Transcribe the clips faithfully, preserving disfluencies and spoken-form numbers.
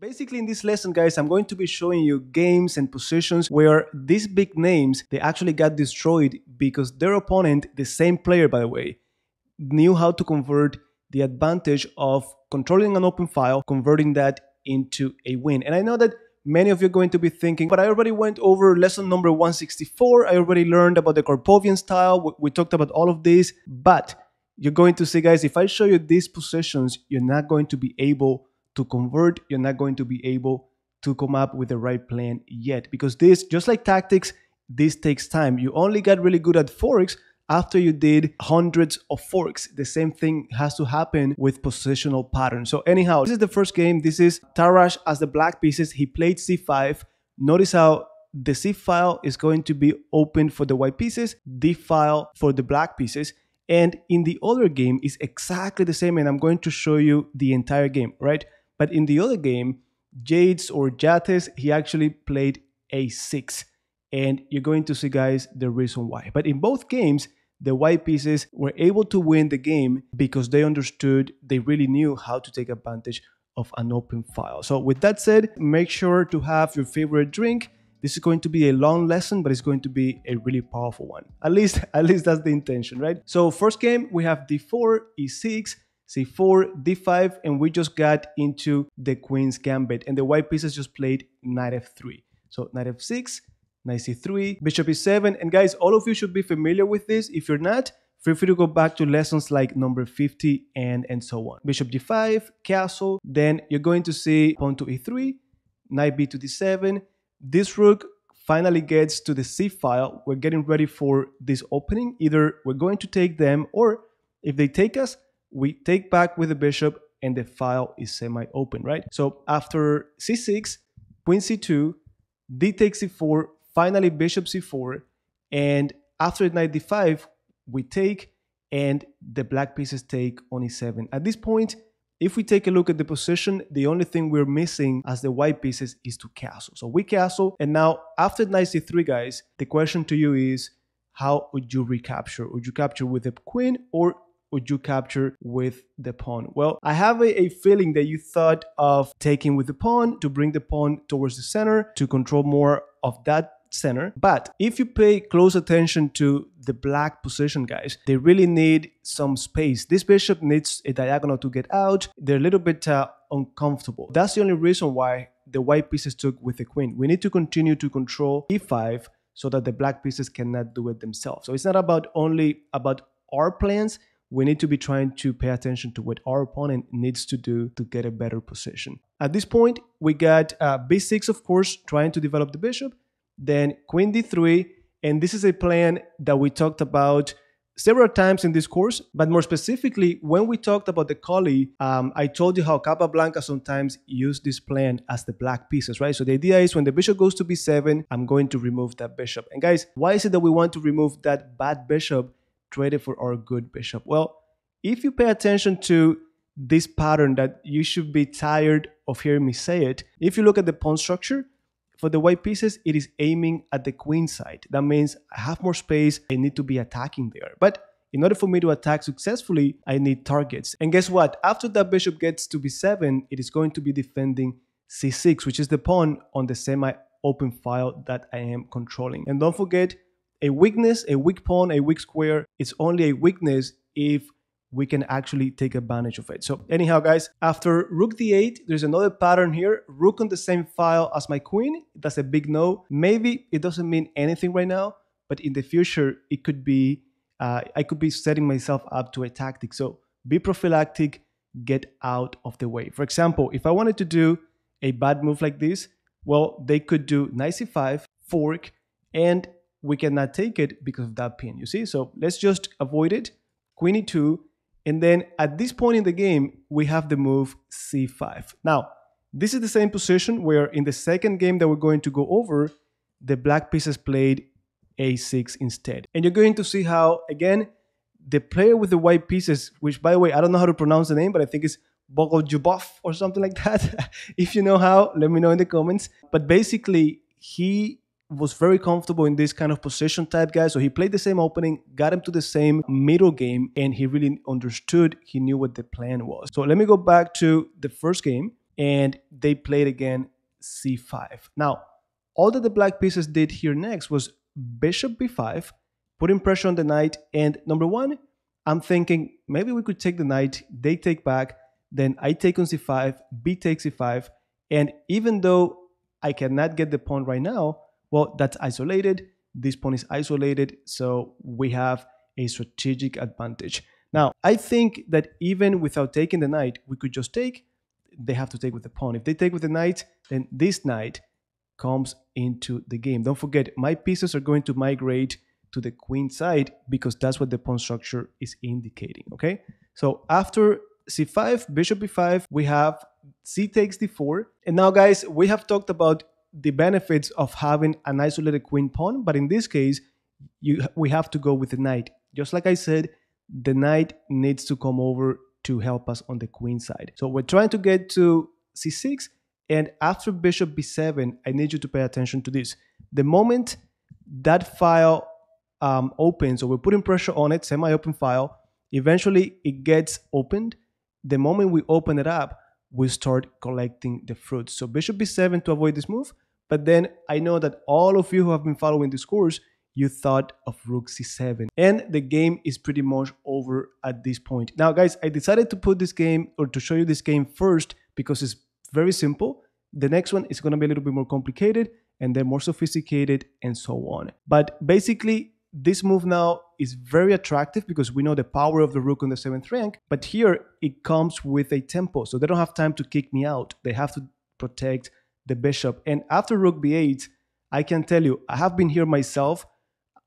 Basically, in this lesson, guys, I'm going to be showing you games and positions where these big names, they actually got destroyed because their opponent, the same player, by the way, knew how to convert the advantage of controlling an open file, converting that into a win. And I know that many of you are going to be thinking, but I already went over lesson number one sixty-four. I already learned about the Karpovian style. We talked about all of this, but you're going to see, guys, if I show you these positions, you're not going to be able to convert, you're not going to be able to come up with the right plan yet, because this, just like tactics, this takes time. You only got really good at forks after you did hundreds of forks. The same thing has to happen with positional patterns. So anyhow, this is the first game. This is Tarrasch as the black pieces. He played c five. Notice how the c file is going to be open for the white pieces, d file for the black pieces. And in the other game is exactly the same, and I'm going to show you the entire game, right? But in the other game, Jates or Jates, he actually played a six. And you're going to see, guys, the reason why. But in both games, the white pieces were able to win the game because they understood, they really knew how to take advantage of an open file. So with that said, make sure to have your favorite drink. This is going to be a long lesson, but it's going to be a really powerful one. At least, at least that's the intention, right? So first game, we have d four, e six, c four, d five, and we just got into the queen's gambit, and the white pieces just played knight f three. So knight f six, knight c three, bishop e seven, and guys, all of you should be familiar with this. If you're not, feel free to go back to lessons like number fifty and, and so on. Bishop g five, castle, then you're going to see pawn to e three, knight b to d seven. This rook finally gets to the c file. We're getting ready for this opening. Either we're going to take them, or if they take us, we take back with the bishop and the file is semi-open, right? So after c six, queen c two, d takes c four, finally bishop c four, and after knight d five, we take and the black pieces take on e seven. At this point, if we take a look at the position, the only thing we're missing as the white pieces is to castle. So we castle, and now after knight c three, guys, the question to you is, how would you recapture? Would you capture with the queen, or would you capture with the pawn? Well, I have a, a feeling that you thought of taking with the pawn to bring the pawn towards the center to control more of that center. But if you pay close attention to the black position, guys, they really need some space. This bishop needs a diagonal to get out. They're a little bit uh, uncomfortable. That's the only reason why the white pieces took with the queen. We need to continue to control e five so that the black pieces cannot do it themselves. So it's not about only about our plans. We need to be trying to pay attention to what our opponent needs to do to get a better position. At this point, we got uh, b six, of course, trying to develop the bishop, then queen d three, and this is a plan that we talked about several times in this course, but more specifically, when we talked about the collie, um, I told you how Capablanca sometimes used this plan as the black pieces, right? So the idea is when the bishop goes to b seven, I'm going to remove that bishop. And guys, why is it that we want to remove that bad bishop traded for our good bishop? Well, if you pay attention to this pattern that you should be tired of hearing me say it, if you look at the pawn structure, for the white pieces, it is aiming at the queen side. That means I have more space, I need to be attacking there. But in order for me to attack successfully, I need targets. And guess what? After that bishop gets to b seven, it is going to be defending c six, which is the pawn on the semi-open file that I am controlling. And don't forget, a weakness, a weak pawn, a weak square, it's only a weakness if we can actually take advantage of it. So anyhow, guys, after rook d eight, there's another pattern here. Rook on the same file as my queen, that's a big no. Maybe it doesn't mean anything right now, but in the future, it could be, uh, I could be setting myself up to a tactic. So be prophylactic, get out of the way. For example, if I wanted to do a bad move like this, well, they could do knight c five, fork, and we cannot take it because of that pin, you see? So let's just avoid it, queen e two, and then at this point in the game, we have the move c five. Now, this is the same position where in the second game that we're going to go over, the black pieces played a six instead. And you're going to see how, again, the player with the white pieces, which by the way, I don't know how to pronounce the name, but I think it's Bogoljubov or something like that. If you know how, let me know in the comments. But basically, he was very comfortable in this kind of position type, guys. So he played the same opening, got him to the same middle game, and he really understood, he knew what the plan was. So let me go back to the first game. and they played again c five. Now, all that the black pieces did here next was bishop b five, putting pressure on the knight, and number one, I'm thinking maybe we could take the knight, they take back, then I take on c five, b takes c five, and even though I cannot get the pawn right now, well, that's isolated, this pawn is isolated, so we have a strategic advantage. Now, I think that even without taking the knight, we could just take, they have to take with the pawn. If they take with the knight, then this knight comes into the game. Don't forget, my pieces are going to migrate to the queen side because that's what the pawn structure is indicating, okay? So after c five, bishop b five, we have c takes d four. And now, guys, we have talked about the benefits of having an isolated queen pawn, but in this case, you, we have to go with the knight. Just like I said, the knight needs to come over to help us on the queen side. So we're trying to get to c six, and after bishop b seven, I need you to pay attention to this. The moment that file um, opens, or we're putting pressure on it, semi-open file, eventually it gets opened. The moment we open it up, we start collecting the fruits. So bishop b seven to avoid this move, but then I know that all of you who have been following this course, you thought of rook c seven, and the game is pretty much over at this point. Now, guys, I decided to put this game, or to show you this game first, because it's very simple. The next one is going to be a little bit more complicated, and then more sophisticated, and so on. But basically, this move now is very attractive because we know the power of the rook on the seventh rank, but here it comes with a tempo, so they don't have time to kick me out. They have to protect the bishop. And after rook b eight, I can tell you, I have been here myself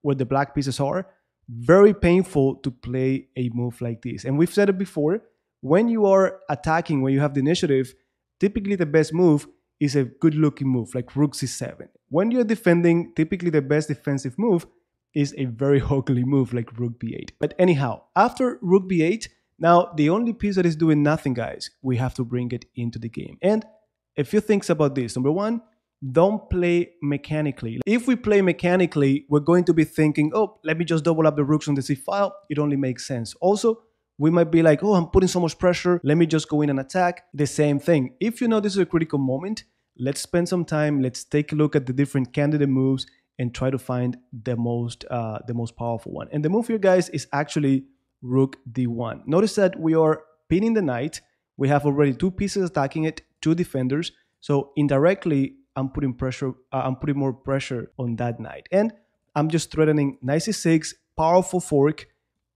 where the black pieces are. Very painful to play a move like this. And we've said it before, when you are attacking, when you have the initiative, typically the best move is a good looking move, like rook c seven. When you're defending, typically the best defensive move is a very ugly move like rook b eight. But anyhow, after rook b eight, now the only piece that is doing nothing, guys, we have to bring it into the game. And a few things about this. Number one, don't play mechanically. If we play mechanically, we're going to be thinking, oh, let me just double up the rooks on the c file. It only makes sense. Also, we might be like, oh, I'm putting so much pressure, let me just go in and attack. The same thing. If you know this is a critical moment, let's spend some time, let's take a look at the different candidate moves and try to find the most uh, the most powerful one. And the move here, guys, is actually rook d one. Notice that we are pinning the knight. We have already two pieces attacking it, two defenders. So indirectly, I'm putting pressure. Uh, I'm putting more pressure on that knight, and I'm just threatening knight c six, powerful fork.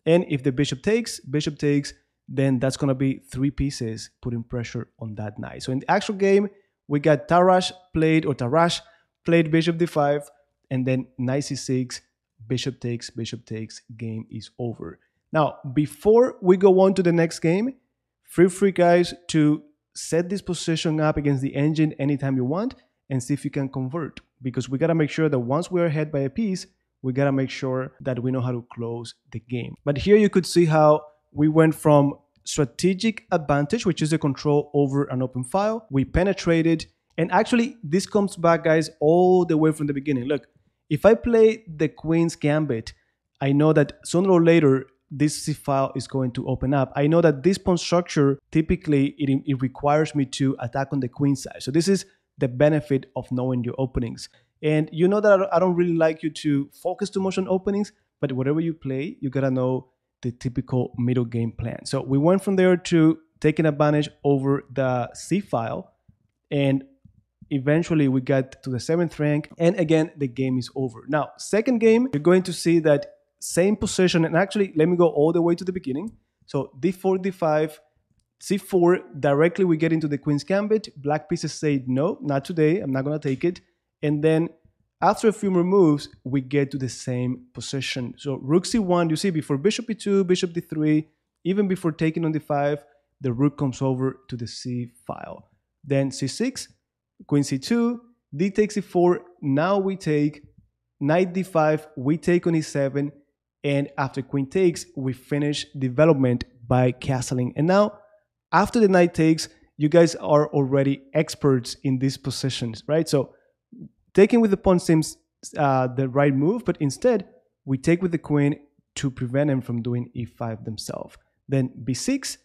And if the bishop takes, bishop takes, then that's gonna be three pieces putting pressure on that knight. So in the actual game, we got Tarrasch played, or Tarrasch played bishop d five, and then knight c six, bishop takes, bishop takes, game is over. Now, before we go on to the next game, feel free, guys, to set this position up against the engine anytime you want and see if you can convert, because we gotta make sure that once we're ahead by a piece, we gotta make sure that we know how to close the game. But here you could see how we went from strategic advantage, which is the control over an open file. We penetrated, and actually this comes back, guys, all the way from the beginning. Look, if I play the queen's gambit, I know that sooner or later this c file is going to open up. I know that this pawn structure, typically it, it requires me to attack on the queen side. So this is the benefit of knowing your openings. And you know that I don't really like you to focus too much on openings, but whatever you play, you gotta know the typical middle game plan. So we went from there to taking advantage over the c file, and eventually we got to the seventh rank, and again the game is over. Now, second game, you're going to see that same position, and actually let me go all the way to the beginning. So d four, d five, c four, directly we get into the queen's gambit. Black pieces say no, not today, I'm not gonna take it. And then after a few more moves, we get to the same position. So rook c one, you see, before bishop e two, bishop d three, even before taking on d five, the rook comes over to the c file. Then c six, queen c two, d takes e four, now we take, knight d five, we take on e seven, and after queen takes, we finish development by castling. And now, after the knight takes, you guys are already experts in these positions, right? So taking with the pawn seems uh, the right move, but instead we take with the queen to prevent him from doing e five themselves. Then b six,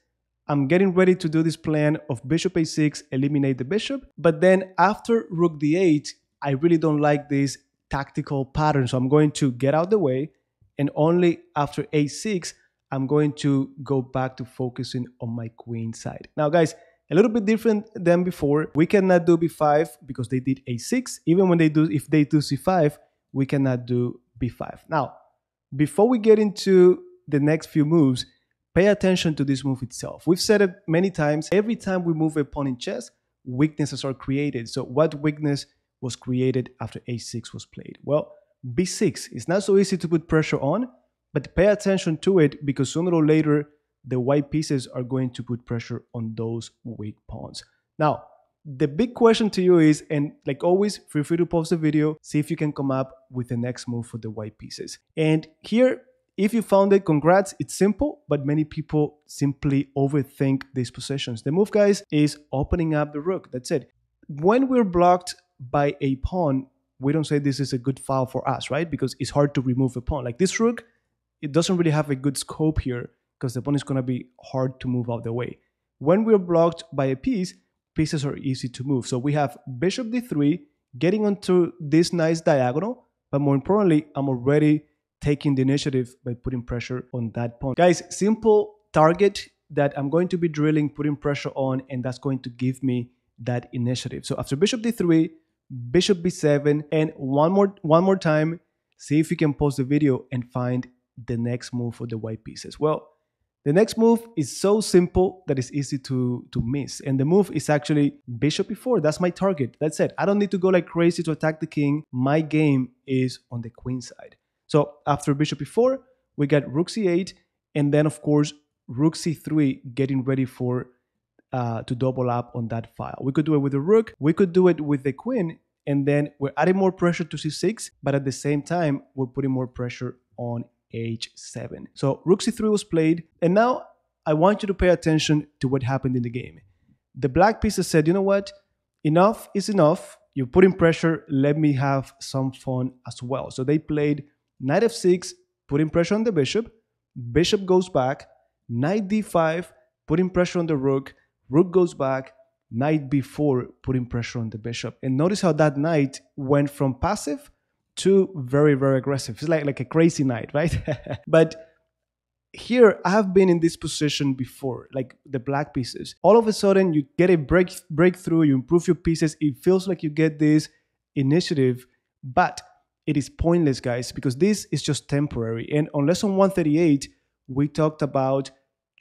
I'm getting ready to do this plan of bishop a six, eliminate the bishop, but then after rook d eight, I really don't like this tactical pattern, so I'm going to get out the way, and only after a six, I'm going to go back to focusing on my queen side. Now guys, a little bit different than before, we cannot do b five because they did a six, even when they do, if they do c five, we cannot do b five. Now, before we get into the next few moves, pay attention to this move itself. We've said it many times, every time we move a pawn in chess, weaknesses are created. So what weakness was created after a six was played? Well, b six. It's not so easy to put pressure on, but pay attention to it because sooner or later, the white pieces are going to put pressure on those weak pawns. Now, the big question to you is, and like always, feel free to pause the video, see if you can come up with the next move for the white pieces. And here, if you found it, congrats, it's simple, but many people simply overthink these positions. The move, guys, is opening up the rook. That's it. When we're blocked by a pawn, we don't say this is a good file for us, right? Because it's hard to remove a pawn. Like this rook, it doesn't really have a good scope here because the pawn is going to be hard to move out the way. When we're blocked by a piece, pieces are easy to move. So we have bishop d three, getting onto this nice diagonal, but more importantly, I'm already taking the initiative by putting pressure on that pawn. Guys, simple target that I'm going to be drilling, putting pressure on, and that's going to give me that initiative. So after bishop d three, bishop b seven, and one more one more time, see if you can pause the video and find the next move for the white pieces. Well, the next move is so simple that it's easy to, to miss. And the move is actually bishop e four. That's my target. That's it. I don't need to go like crazy to attack the king. My game is on the queen side. So after bishop e four, we got rook c eight, and then of course rook c three, getting ready for uh, to double up on that file. We could do it with the rook, we could do it with the queen, and then we're adding more pressure to c six, but at the same time we're putting more pressure on h seven. So rook c three was played, and now I want you to pay attention to what happened in the game. The black pieces said, you know what, enough is enough. You're putting pressure. Let me have some fun as well. So they played knight f six, putting pressure on the bishop, bishop goes back, knight d five, putting pressure on the rook, rook goes back, knight b four, putting pressure on the bishop. And notice how that knight went from passive to very, very aggressive. It's like, like a crazy knight, right? But here, I have been in this position before, like the black pieces. All of a sudden, you get a break, breakthrough, you improve your pieces, it feels like you get this initiative, but it is pointless, guys, because this is just temporary. And on lesson one thirty-eight, we talked about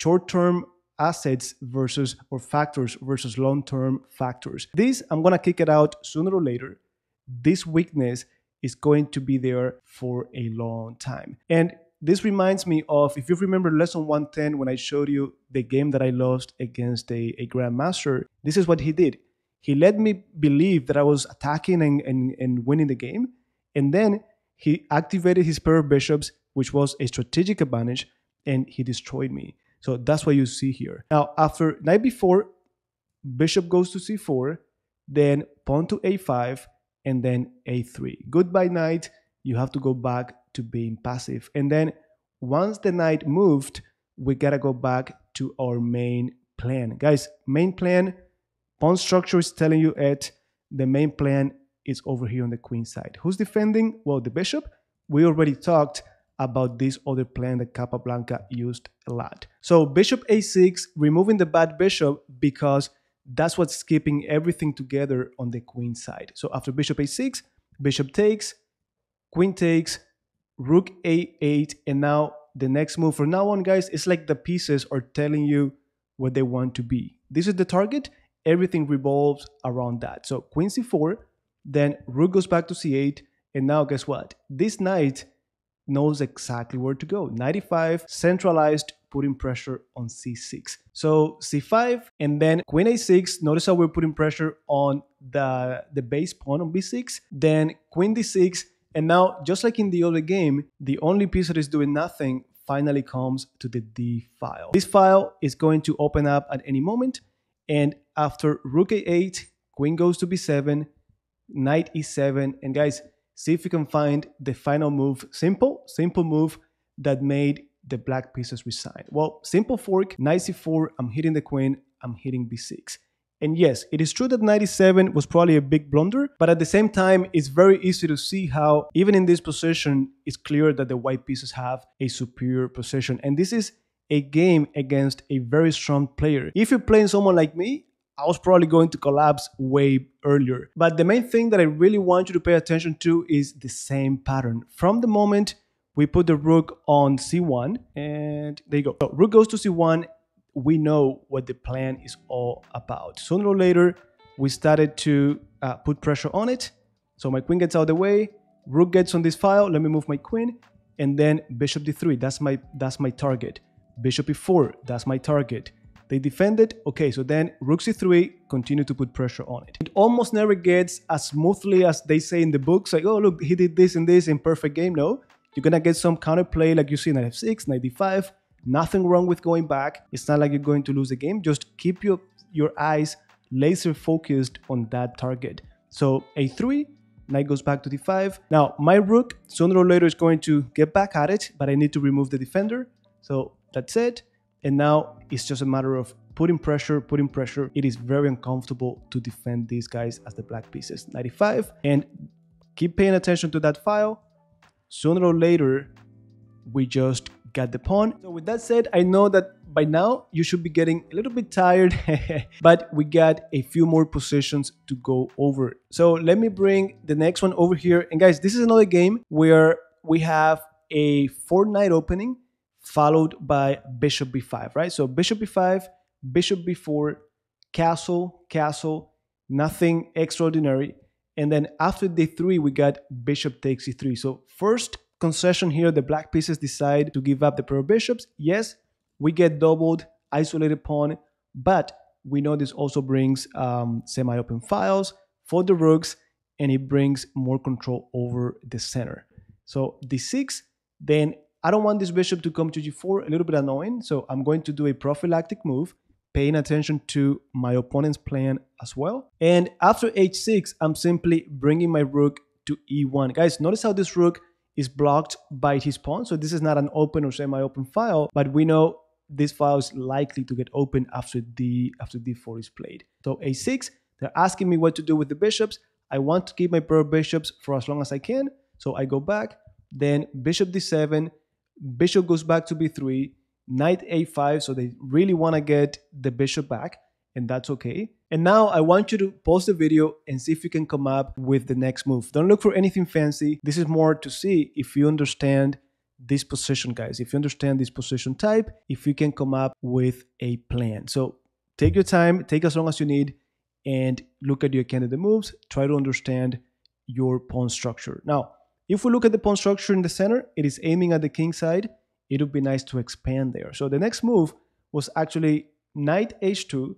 short-term assets versus or factors versus long-term factors. This, I'm going to kick it out sooner or later. This weakness is going to be there for a long time. And this reminds me of, if you remember lesson one ten, when I showed you the game that I lost against a, a grandmaster, this is what he did. He let me believe that I was attacking and, and, and winning the game. And then he activated his pair of bishops, which was a strategic advantage, and he destroyed me. So that's what you see here. Now, after knight b four, bishop goes to c four, then pawn to a five, and then a three. Goodbye, knight. You have to go back to being passive. And then once the knight moved, we gotta go back to our main plan. Guys, main plan, pawn structure is telling you it. The main plan is over here on the queen side. Who's defending? Well, the bishop. We already talked about this other plan that Capablanca used a lot. So bishop a six, removing the bad bishop because that's what's keeping everything together on the queen side. So after bishop a six, bishop takes, queen takes, rook a eight, and now the next move from now on, guys, it's like the pieces are telling you what they want to be. This is the target. Everything revolves around that. So queen c four, then rook goes back to c eight, and now guess what? This knight knows exactly where to go. Knight e five, centralized, putting pressure on c six. So c five, and then queen a six. Notice how we're putting pressure on the, the base pawn on b six. Then queen d six, and now, just like in the other game, the only piece that is doing nothing finally comes to the d file. This file is going to open up at any moment, and after rook a eight, queen goes to b seven, knight e seven, and guys, see if you can find the final move, simple, simple move that made the black pieces reside. Well, simple fork, knight c four, I'm hitting the queen, I'm hitting b six. And yes, it is true that knight e seven was probably a big blunder, but at the same time, it's very easy to see how, even in this position, it's clear that the white pieces have a superior position. And this is a game against a very strong player. If you're playing someone like me, I was probably going to collapse way earlier. But the main thing that I really want you to pay attention to is the same pattern. From the moment we put the rook on c one, and there you go. So rook goes to c one, we know what the plan is all about. Sooner or later, we started to uh, put pressure on it. So my queen gets out of the way, rook gets on this file, let me move my queen, and then bishop d three, that's my, that's my target. Bishop e four, that's my target. They defend it, okay, so then rook c three, continue to put pressure on it. It almost never gets as smoothly as they say in the books, like, oh look, he did this and this in perfect game. No, you're gonna get some counterplay like you see knight f six, knight d five, nothing wrong with going back. It's not like you're going to lose the game, just keep your, your eyes laser focused on that target. So a three, knight goes back to d five. Now my rook, sooner or later, is going to get back at it, but I need to remove the defender, so that's it. And now it's just a matter of putting pressure, putting pressure. It is very uncomfortable to defend these guys as the black pieces. ninety-five, and keep paying attention to that file. Sooner or later, we just got the pawn. So with that said, I know that by now you should be getting a little bit tired, but we got a few more positions to go over. So let me bring the next one over here. And guys, this is another game where we have a four knight opening, followed by bishop b five, right? So bishop b five, bishop b four, castle, castle, nothing extraordinary. And then after d three, we got bishop takes e three. So first concession here, the black pieces decide to give up the pair of bishops. Yes, we get doubled, isolated pawn, but we know this also brings um, semi-open files for the rooks, and it brings more control over the center. So d six, then I don't want this bishop to come to g four, a little bit annoying, so I'm going to do a prophylactic move, paying attention to my opponent's plan as well. And after h six, I'm simply bringing my rook to e one. Guys, notice how this rook is blocked by his pawn, so this is not an open or semi-open file, but we know this file is likely to get open after, D, after d four is played. So a six, they're asking me what to do with the bishops. I want to keep my pair of bishops for as long as I can, so I go back, then bishop d seven, bishop goes back to b three, knight a five, so they really want to get the bishop back, and that's okay. And now I want you to pause the video and see if you can come up with the next move. Don't look for anything fancy. This is more to see if you understand this position, guys. If you understand this position type, if you can come up with a plan. So take your time, take as long as you need, and look at your candidate moves. Try to understand your pawn structure. Now, if we look at the pawn structure in the center, it is aiming at the king side. It would be nice to expand there. So the next move was actually knight h two,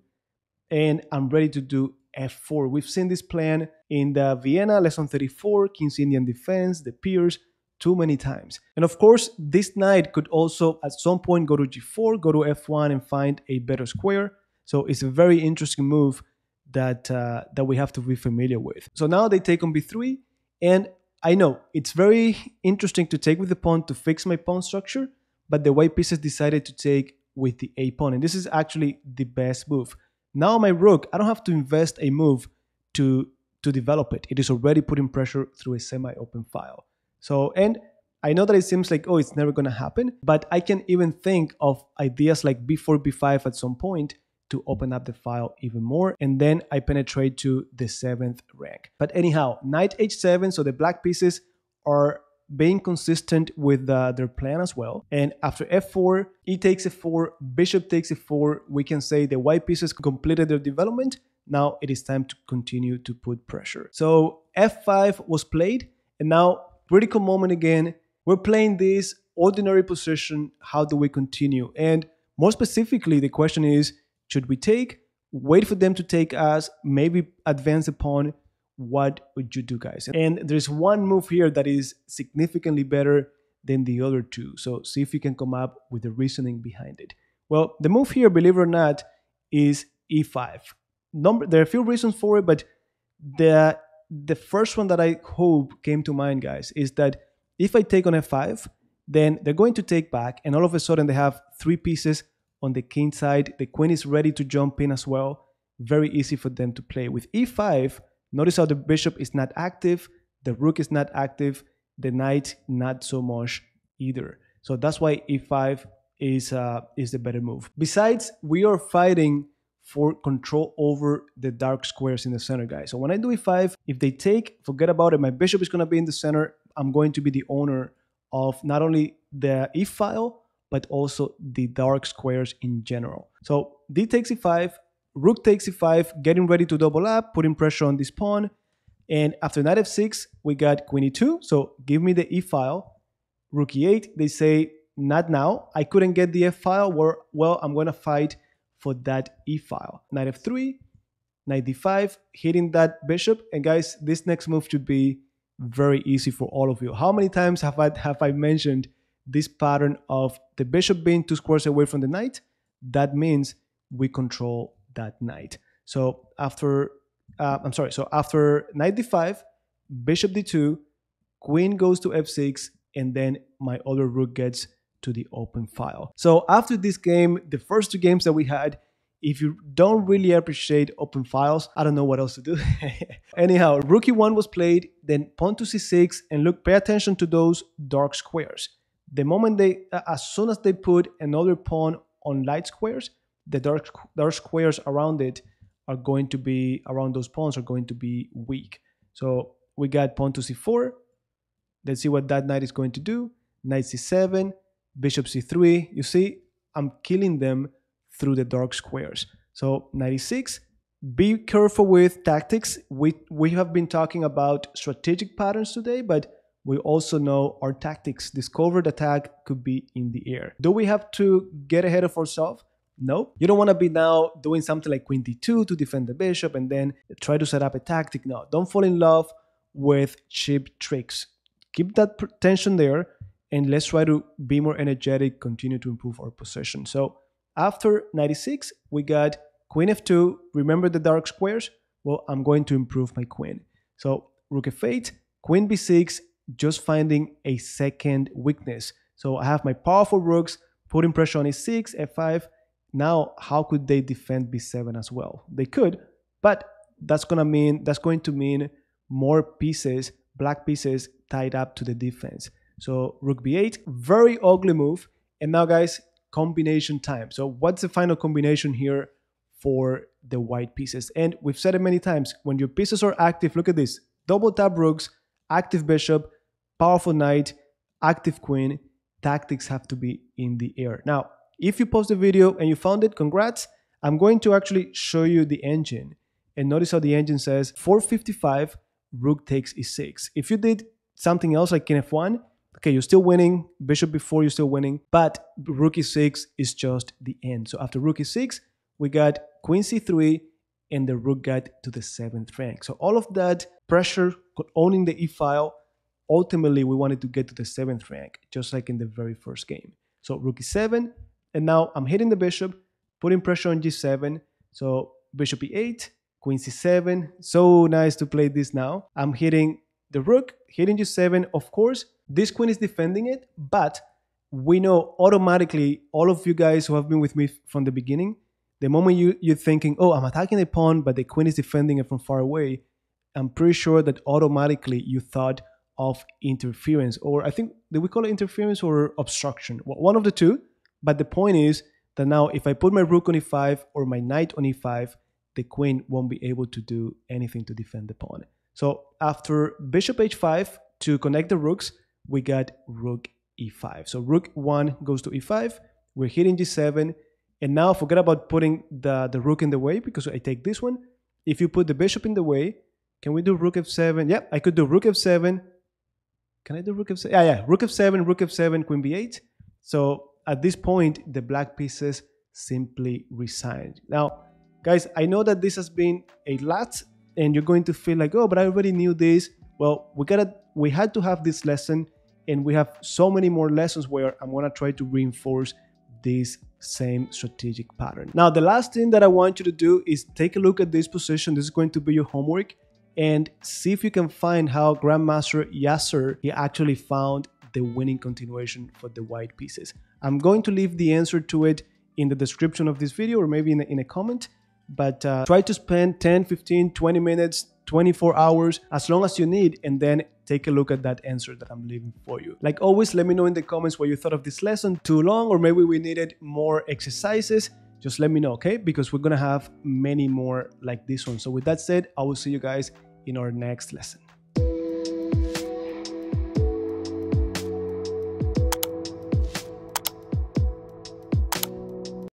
and I'm ready to do f four. We've seen this plan in the Vienna, lesson thirty-four, King's Indian Defense, the peers, too many times. And of course, this knight could also at some point go to g four, go to f one, and find a better square. So it's a very interesting move that, uh, that we have to be familiar with. So now they take on b three, and I know, it's very interesting to take with the pawn to fix my pawn structure, but the white pieces decided to take with the a pawn, and this is actually the best move. Now my rook, I don't have to invest a move to, to develop it. It is already putting pressure through a semi-open file. So, and I know that it seems like, oh, it's never going to happen, but I can even think of ideas like b four, b five at some point to open up the file even more, and then I penetrate to the seventh rank. But anyhow, knight h seven, so the black pieces are being consistent with uh, their plan as well. And after f four, e takes f four, bishop takes f four, we can say the white pieces completed their development. Now it is time to continue to put pressure. So f five was played, and now critical moment again. We're playing this ordinary position. How do we continue? And more specifically, the question is, should we take, wait for them to take us, maybe advance the pawn? What would you do, guys? And there's one move here that is significantly better than the other two. So see if you can come up with the reasoning behind it. Well, the move here, believe it or not, is e five. Number, there are a few reasons for it, but the, the first one that I hope came to mind, guys, is that if I take on f five, then they're going to take back, and all of a sudden they have three pieces on the king side. The queen is ready to jump in as well. Very easy for them to play. With e five, notice how the bishop is not active, the rook is not active, the knight not so much either. So that's why e five is, uh, is the better move. Besides, we are fighting for control over the dark squares in the center, guys. So when I do e five, if they take, forget about it. My bishop is going to be in the center. I'm going to be the owner of not only the e-file, but also the dark squares in general. So d takes e five, rook takes e five, getting ready to double up, putting pressure on this pawn. And after knight f six, we got queen e two. So give me the e-file. Rook e eight, they say, not now. I couldn't get the f-file. Well, I'm going to fight for that e-file. Knight f three, knight d five, hitting that bishop. And guys, this next move should be very easy for all of you. How many times have I have I mentioned this pattern of the bishop being two squares away from the knight? That means we control that knight. So after uh, I'm sorry. So after knight d five, bishop d two, queen goes to f six, and then my other rook gets to the open file. So after this game, the first two games that we had, if you don't really appreciate open files, I don't know what else to do. Anyhow, rook e one was played, then pawn to c six, and look, pay attention to those dark squares. The moment they, uh, as soon as they put another pawn on light squares, the dark, dark squares around it are going to be, around those pawns are going to be weak. So we got pawn to c four. Let's see what that knight is going to do. Knight c seven, bishop c three. You see, I'm killing them through the dark squares. So knight e six, be careful with tactics. We, we have been talking about strategic patterns today, but we also know our tactics. This covered attack could be in the air. Do we have to get ahead of ourselves? No. You don't want to be now doing something like queen d two to defend the bishop and then try to set up a tactic. No, don't fall in love with cheap tricks. Keep that tension there, and let's try to be more energetic, continue to improve our position. So after knight e six, we got queen f two. Remember the dark squares? Well, I'm going to improve my queen. So rook f eight, queen b six, just finding a second weakness. So I have my powerful rooks putting pressure on e six, f five. Now, how could they defend b seven as well? They could, but that's gonna mean that's going to mean more pieces, black pieces tied up to the defense. So rook b eight, very ugly move. And now, guys, combination time. So what's the final combination here for the white pieces? And we've said it many times, when your pieces are active, look at this, double tap rooks, active bishop, powerful knight, active queen, tactics have to be in the air. Now, if you post the video and you found it, congrats. I'm going to actually show you the engine, and notice how the engine says four fifty-five, rook takes e six. If you did something else like king f one, okay, you're still winning, bishop b four, you're still winning, but rook e six is just the end. So after rook e six, we got queen c three, and the rook got to the seventh rank. So all of that pressure, owning the e-file, ultimately we wanted to get to the seventh rank, just like in the very first game. So rook e seven, and now I'm hitting the bishop, putting pressure on g seven, so bishop e eight, queen c seven, so nice to play this now. I'm hitting the rook, hitting g seven, of course. This queen is defending it, but we know automatically, all of you guys who have been with me from the beginning, the moment you, you're thinking, oh, I'm attacking the pawn, but the queen is defending it from far away, I'm pretty sure that automatically you thought of interference, or I think, did we call it interference or obstruction? Well, one of the two, but the point is that now if I put my rook on e five or my knight on e five, the queen won't be able to do anything to defend the pawn. So after bishop h five to connect the rooks, we got rook e five. So rook one goes to e five, we're hitting g seven, and now forget about putting the, the rook in the way, because I take this one. If you put the bishop in the way, can we do rook f seven? Yeah, I could do rook f seven. Can I do rook f seven? Yeah, yeah, rook f seven, rook f seven, queen b eight. So at this point, the black pieces simply resigned. Now, guys, I know that this has been a lot, and you're going to feel like, oh, but I already knew this. Well, we gotta, we had to have this lesson, and we have so many more lessons where I'm gonna try to reinforce this same strategic pattern. Now, the last thing that I want you to do is take a look at this position. This is going to be your homework, and see if you can find how Grandmaster Yasser, he actually found the winning continuation for the white pieces. I'm going to leave the answer to it in the description of this video, or maybe in a, in a comment, but uh, try to spend ten, fifteen, twenty minutes, twenty-four hours, as long as you need, and then take a look at that answer that I'm leaving for you. Like always, let me know in the comments what you thought of this lesson. Too long, or maybe we needed more exercises. Just let me know, okay? Because we're gonna have many more like this one. So with that said, I will see you guys in our next lesson.